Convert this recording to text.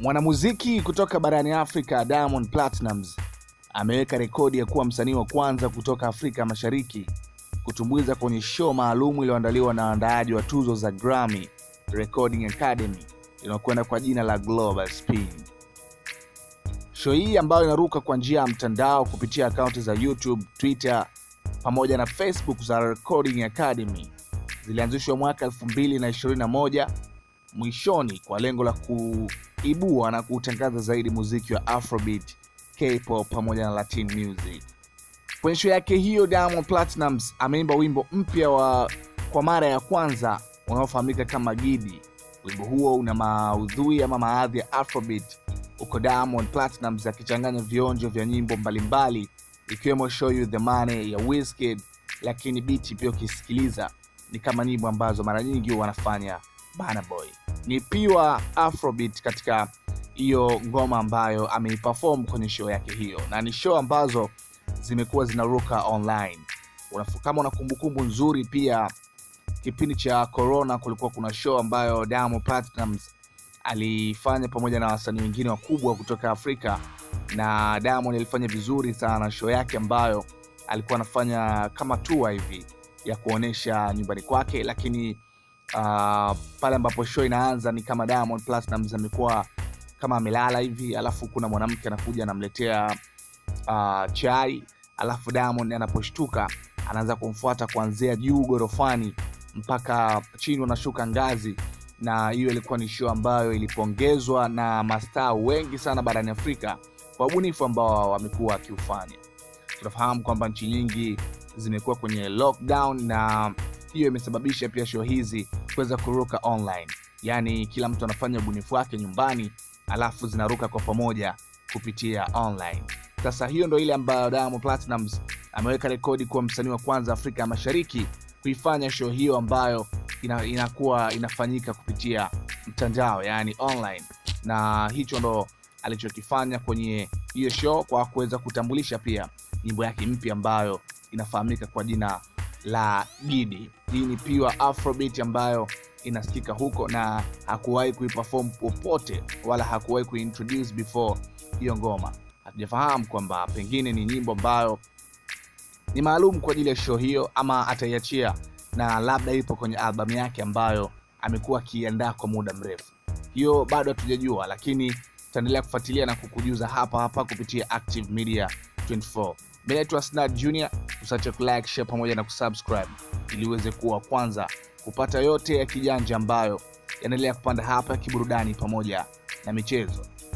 Mwanamuziki kutoka barani Afrika Diamond Platnumz ameweka rekodi ya kuwa msanii wa kwanza kutoka Afrika Mashariki kutumbuiza kwenye show maalum iliyoandaliwa na waandaaji wa tuzo za Grammy, Recording Academy, inayokwenda kwa jina la Global Spin. Show hii ambayo inaruka kwa njia ya mtandao kupitia akaunti za YouTube, Twitter pamoja na Facebook za Recording Academy zilianzishwa mwaka 2021 mwishoni kwa lengo la kuibua na kutangaza zaidi muziki wa Afrobeat, K-pop pamoja na Latin music. Kwenye show yake hiyo Diamond Platnumz ameimba wimbo mpya kwa mara ya kwanza unaofahamika kama Gidi. Wimbo huo una maudhui ama maadhi ya Afrobeat. Uko Diamond Platnumz akichanganya vionjo vya nyimbo mbalimbali ikiwemo Show You The Money ya Wizkid, lakini beat pia ukisikiliza ni kama nyimbo ambazo mara nyingi wanafanya Bana Boy. Ni pia Afrobeat katika hiyo ngoma ambayo ameiperform kwenye show yake hiyo, na ni show ambazo zimekuwa zinaruka online. Kama una kumbukumbu nzuri, pia kipindi cha corona kulikuwa kuna show ambayo Diamond Platnumz alifanya pamoja na wasanii wengine wakubwa kutoka Afrika, na Diamond alifanya vizuri sana show yake ambayo alikuwa anafanya kama tour hivi ya kuonesha nyumbani kwake, lakini pale ambapo show inaanza ni kama Diamond Platnumz amekuwa kama amelala hivi, alafu kuna mwanamke anakuja anamletea chai, alafu Diamond anaposhtuka anaanza kumfuata kuanzia juu gorofani mpaka chini, wanashuka ngazi. Na hiyo ilikuwa ni show ambayo ilipongezwa na mastaa wengi sana barani Afrika kwa ubunifu ambao wamekuwa wakiufanya. Tunafahamu kwamba nchi nyingi zimekuwa kwenye lockdown, na hiyo imesababisha pia show hizi kuweza kuruka online. Yani kila mtu anafanya ubunifu wake nyumbani, alafu zinaruka kwa pamoja kupitia online. Sasa hiyo ndio ile ambayo Diamond Platnumz ameweka rekodi kuwa msanii wa kwanza Afrika Mashariki kuifanya show hiyo ambayo inakuwa inafanyika kupitia mtandao, yani online. Na hicho ndo alichokifanya kwenye hiyo show kwa kuweza kutambulisha pia nyimbo yake mpya ambayo inafahamika kwa jina la Gidi. Hii ni pure Afrobeat ambayo inasikika huko, na hakuwahi kuiperform popote wala hakuwahi kuintroduce before hiyo ngoma. Hatujafahamu kwamba pengine ni nyimbo ambayo ni maalum kwa ajili ya show hiyo ama ataiachia, na labda ipo kwenye albamu yake ambayo amekuwa akiandaa kwa muda mrefu. Hiyo bado hatujajua, lakini tutaendelea kufuatilia na kukujuza hapa kupitia Active Media 24. Mimi naitwa Snad Junior. Usiache kulike, share pamoja na kusubscribe ili uweze kuwa kwanza kupata yote ya kijanja ambayo yanaendelea kupanda hapa, kiburudani pamoja na michezo.